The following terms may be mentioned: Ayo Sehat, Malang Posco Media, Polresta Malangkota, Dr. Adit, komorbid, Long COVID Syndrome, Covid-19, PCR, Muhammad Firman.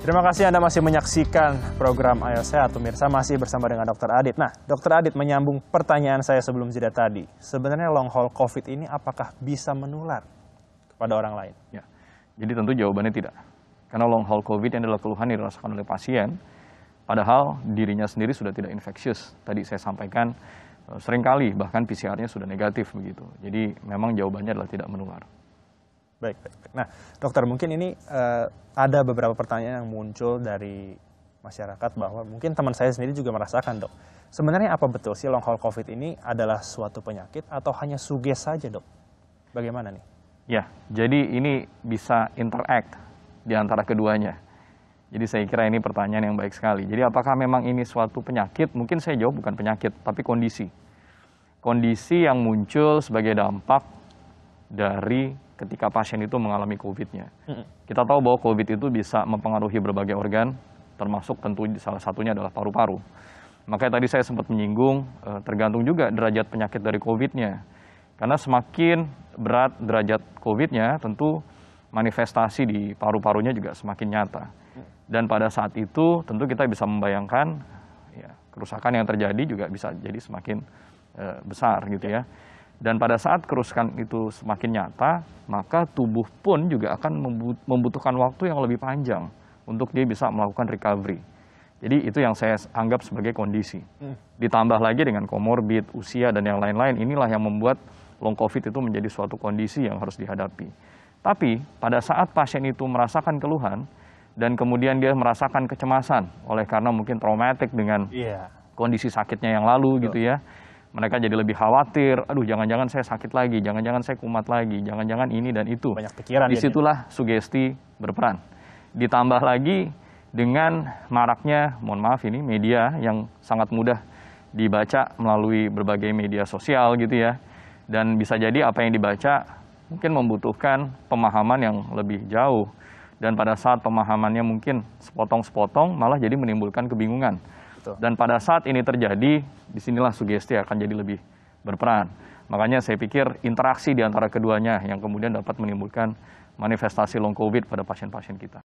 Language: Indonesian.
Terima kasih Anda masih menyaksikan program Ayo Sehat, pemirsa, masih bersama dengan Dr. Adit. Nah, Dr. Adit, menyambung pertanyaan saya sebelum jeda tadi, sebenarnya long haul COVID ini apakah bisa menular kepada orang lain? Ya, jadi tentu jawabannya tidak. Karena long haul COVID yang adalah keluhan yang dirasakan oleh pasien, padahal dirinya sendiri sudah tidak infeksius. Tadi saya sampaikan seringkali bahkan PCR-nya sudah negatif begitu. Jadi memang jawabannya adalah tidak menular. Baik. Nah, dokter, mungkin ini ada beberapa pertanyaan yang muncul dari masyarakat bahwa mungkin teman saya sendiri juga merasakan, dok. Sebenarnya apa betul sih long haul COVID ini adalah suatu penyakit atau hanya suges saja, dok? Bagaimana nih? Ya, jadi ini bisa interact di antara keduanya. Jadi saya kira ini pertanyaan yang baik sekali. Jadi apakah memang ini suatu penyakit? Mungkin saya jawab bukan penyakit, tapi kondisi. Kondisi yang muncul sebagai dampak dari ketika pasien itu mengalami COVID-nya. Kita tahu bahwa COVID itu bisa mempengaruhi berbagai organ, termasuk tentu salah satunya adalah paru-paru. Makanya tadi saya sempat menyinggung, tergantung juga derajat penyakit dari COVID-nya. Karena semakin berat derajat COVID-nya, tentu manifestasi di paru-parunya juga semakin nyata. Dan pada saat itu tentu kita bisa membayangkan ya, kerusakan yang terjadi juga bisa jadi semakin besar gitu ya. Dan pada saat kerusakan itu semakin nyata, maka tubuh pun juga akan membutuhkan waktu yang lebih panjang untuk dia bisa melakukan recovery. Jadi itu yang saya anggap sebagai kondisi. Ditambah lagi dengan komorbid, usia, dan yang lain-lain, inilah yang membuat long COVID itu menjadi suatu kondisi yang harus dihadapi. Tapi pada saat pasien itu merasakan keluhan, dan kemudian dia merasakan kecemasan, oleh karena mungkin traumatik dengan kondisi sakitnya yang lalu gitu ya, mereka jadi lebih khawatir, aduh jangan-jangan saya sakit lagi, jangan-jangan saya kumat lagi, jangan-jangan ini dan itu. Banyak pikiran. Disitulah sugesti berperan. Ditambah lagi dengan maraknya, mohon maaf ini, media yang sangat mudah dibaca melalui berbagai media sosial gitu ya. Dan bisa jadi apa yang dibaca mungkin membutuhkan pemahaman yang lebih jauh. Dan pada saat pemahamannya mungkin sepotong-sepotong, malah jadi menimbulkan kebingungan. Dan pada saat ini terjadi, disinilah sugesti akan jadi lebih berperan. Makanya saya pikir interaksi di antara keduanya yang kemudian dapat menimbulkan manifestasi long COVID pada pasien-pasien kita.